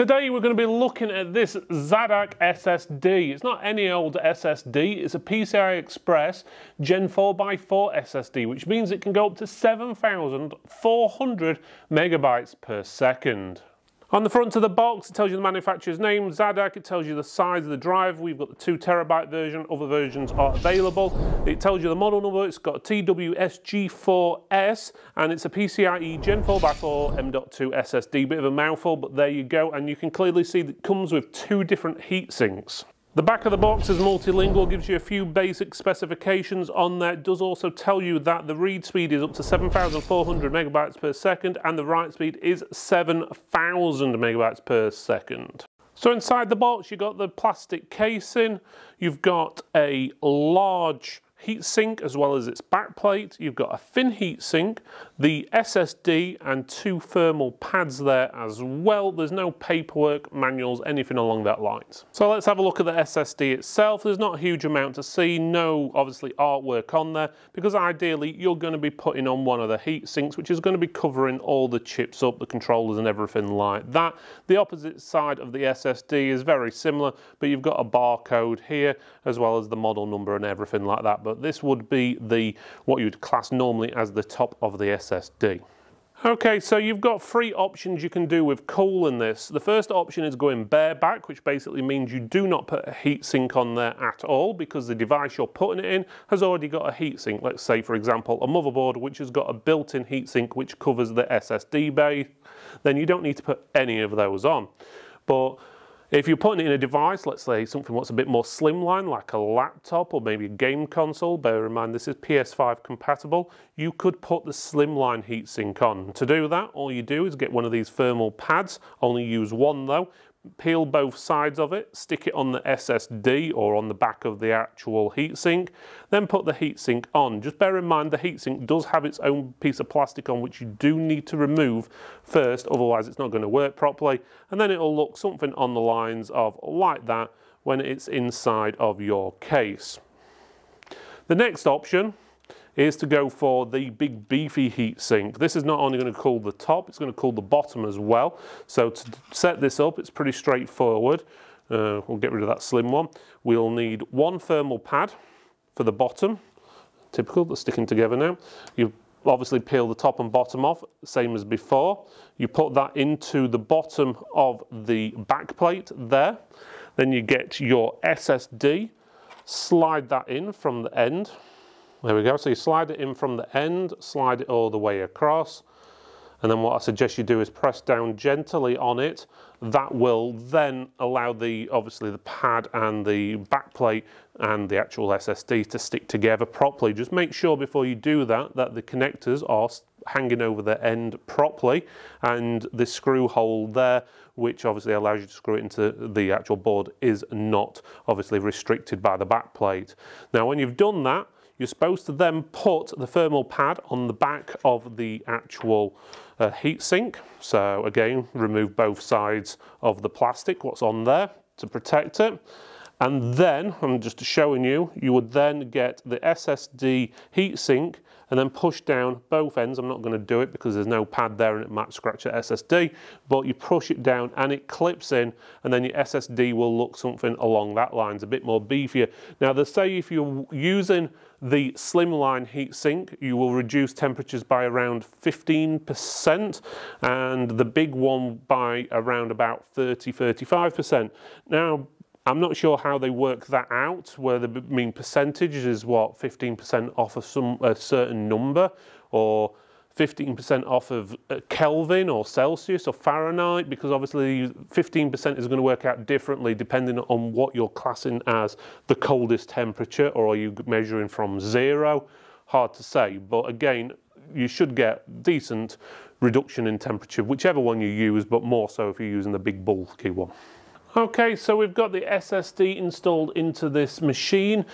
Today we're going to be looking at this Zadak SSD. It's not any old SSD, it's a PCI Express Gen 4x4 SSD, which means it can go up to 7,400 megabytes per second. On the front of the box, it tells you the manufacturer's name, Zadak, it tells you the size of the drive. We've got the 2TB version, other versions are available. It tells you the model number, it's got TWSG4S, and it's a PCIe Gen 4x4 M.2 SSD. Bit of a mouthful, but there you go, and you can clearly see that it comes with two different heat sinks. The back of the box is multilingual, gives you a few basic specifications on there. It does also tell you that the read speed is up to 7,400 megabytes per second and the write speed is 7,000 megabytes per second. So inside the box you've got the plastic casing, you've got a large heatsink as well as its backplate, you've got a thin heatsink, the SSD and two thermal pads there as well. There's no paperwork, manuals, anything along that lines. So let's have a look at the SSD itself. There's not a huge amount to see, no obviously artwork on there, because ideally you're going to be putting on one of the heatsinks, which is going to be covering all the chips up, the controllers and everything like that. The opposite side of the SSD is very similar, but you've got a barcode here as well as the model number and everything like that. But this would be what you'd class normally as the top of the SSD. Okay, so you've got three options you can do with cooling this. The first option is going bareback, which basically means you do not put a heatsink on there at all because the device you're putting it in has already got a heatsink. Let's say, for example, a motherboard which has got a built-in heatsink which covers the SSD bay. Then you don't need to put any of those on. But if you're putting it in a device, let's say something that's a bit more slimline, like a laptop or maybe a game console, bear in mind this is PS5 compatible, you could put the slimline heatsink on. To do that, all you do is get one of these thermal pads, only use one though, peel both sides of it, stick it on the SSD or on the back of the actual heatsink, then put the heatsink on. Just bear in mind the heatsink does have its own piece of plastic on which you do need to remove first, otherwise it's not going to work properly, and then it'll look something on the lines of like that when it's inside of your case. The next option is to go for the big beefy heatsink. This is not only going to cool the top, it's going to cool the bottom as well. So to set this up, it's pretty straightforward. We'll get rid of that slim one. We'll need one thermal pad for the bottom. Typical, they're sticking together now. You obviously peel the top and bottom off, same as before. You put that into the bottom of the back plate there. Then you get your SSD, slide that in from the end. There we go, so you slide it in from the end, slide it all the way across, and then what I suggest you do is press down gently on it. That will then allow obviously the pad and the backplate and the actual SSD to stick together properly. Just make sure before you do that the connectors are hanging over the end properly, and the screw hole there, which obviously allows you to screw it into the actual board, is not obviously restricted by the backplate. Now when you've done that, you're supposed to then put the thermal pad on the back of the actual heatsink. So again, remove both sides of the plastic, what's on there, to protect it. And then, I'm just showing you, you would then get the SSD heatsink and then push down both ends. I'm not going to do it because there's no pad there and it might scratch the SSD, but you push it down and it clips in, and then your SSD will look something along that lines, a bit more beefier. Now they say if you're using the slimline heatsink, you will reduce temperatures by around 15% and the big one by around about 30-35%. Now I'm not sure how they work that out, whether they mean percentage is what, 15% off of a certain number, or 15% off of Kelvin or Celsius or Fahrenheit, because obviously 15% is going to work out differently depending on what you're classing as the coldest temperature, or are you measuring from zero? Hard to say, but again, you should get decent reduction in temperature, whichever one you use, but more so if you're using the big bulky one. Okay, so we've got the SSD installed into this machine.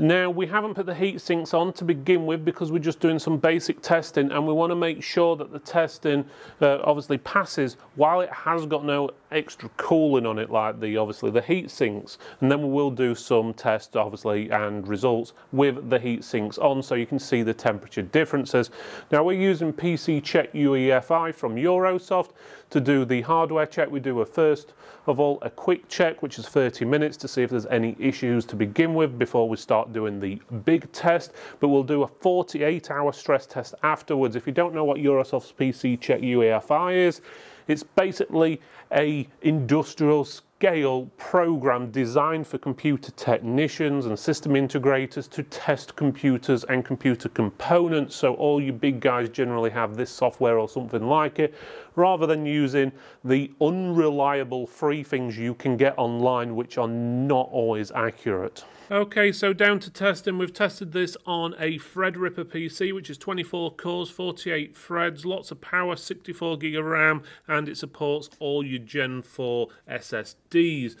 Now, we haven't put the heat sinks on to begin with because we're just doing some basic testing, and we want to make sure that the testing obviously passes while it has got no extra cooling on it like the heat sinks. And then we will do some tests obviously and results with the heat sinks on so you can see the temperature differences. Now, we're using PC Check UEFI from Eurosoft to do the hardware check. We do a first of all a quick check, which is 30 minutes to see if there's any issues to begin with before we start doing the big test, but we'll do a 48-hour stress test afterwards. If you don't know what Eurosoft's PC Check UEFI is, it's basically an industrial scale program designed for computer technicians and system integrators to test computers and computer components. So all you big guys generally have this software or something like it, rather than using the unreliable free things you can get online, which are not always accurate. Okay, so down to testing. We've tested this on a Threadripper PC, which is 24 cores, 48 threads, lots of power, 64 gig of RAM, and it supports all your Gen 4 SSDs.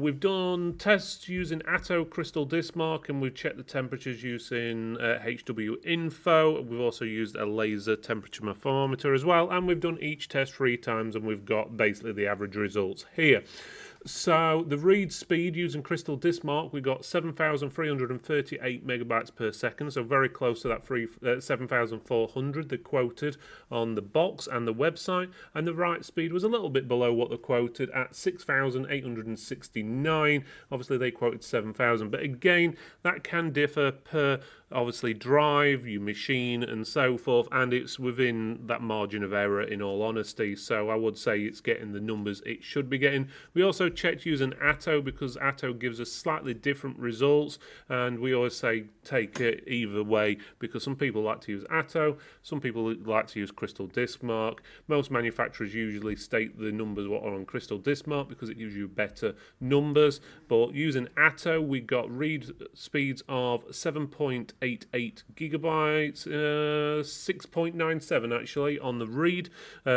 We've done tests using Atto, Crystal Disk Mark, and we've checked the temperatures using HW Info. We've also used a laser temperature thermometer as well, and we've done each test 3 times, and we've got basically the average results here. So the read speed using Crystal Disk Mark, we got 7,338 megabytes per second, so very close to that 7,400 they quoted on the box and the website. And the write speed was a little bit below what they quoted at 6,869. Obviously they quoted 7,000, but again that can differ per obviously drive, your machine and so forth, and it's within that margin of error in all honesty. So I would say it's getting the numbers it should be getting. We also checked using Atto because Atto gives us slightly different results, and we always say take it either way because some people like to use Atto, some people like to use Crystal Disk Mark. Most manufacturers usually state the numbers what are on Crystal Disk Mark because it gives you better numbers, but using Atto we got read speeds of 7.88 gigabytes, 6.97 actually on the read,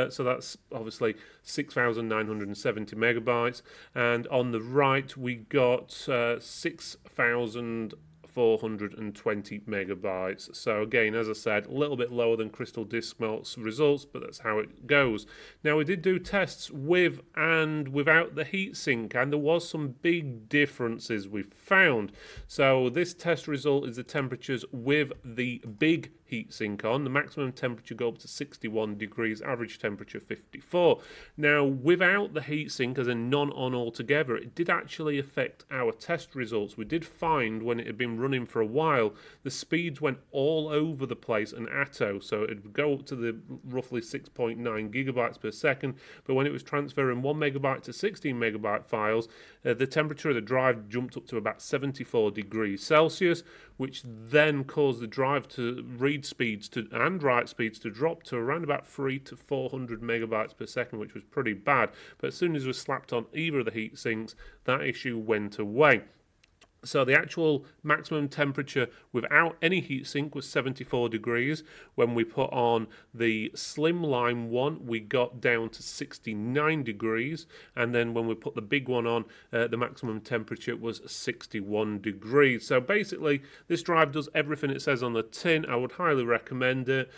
so that's obviously 6,970 megabytes, and on the write we got 6,420 megabytes. So again, as I said, a little bit lower than Crystal Disk Mark's results, but that's how it goes. Now, we did do tests with and without the heatsink, and there was some big differences we found. So this test result is the temperatures with the big heatsink on. The maximum temperature go up to 61 degrees, average temperature 54. Now, without the heatsink, as in none on altogether, it did actually affect our test results. We did find when it had been running for a while, the speeds went all over the place in Atto, so it would go up to the roughly 6.9 gigabytes per second, but when it was transferring 1 megabyte to 16 megabyte files, the temperature of the drive jumped up to about 74 degrees Celsius, which then caused the drive to read speeds to and write speeds to drop to around about 300 to 400 megabytes per second, which was pretty bad. But as soon as we slapped on either of the heat sinks, that issue went away. So the actual maximum temperature without any heatsink was 74 degrees. When we put on the slimline one, we got down to 69 degrees. And then when we put the big one on, the maximum temperature was 61 degrees. So basically, this drive does everything it says on the tin. I would highly recommend it.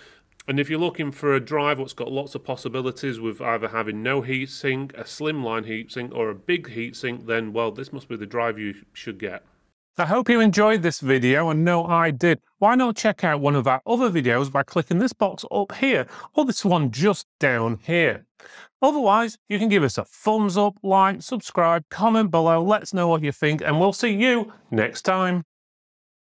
And if you're looking for a drive that's got lots of possibilities with either having no heatsink, a slimline heatsink, or a big heatsink, then, well, this must be the drive you should get. I hope you enjoyed this video, and no, I did. Why not check out one of our other videos by clicking this box up here, or this one just down here. Otherwise, you can give us a thumbs up, like, subscribe, comment below, let us know what you think, and we'll see you next time.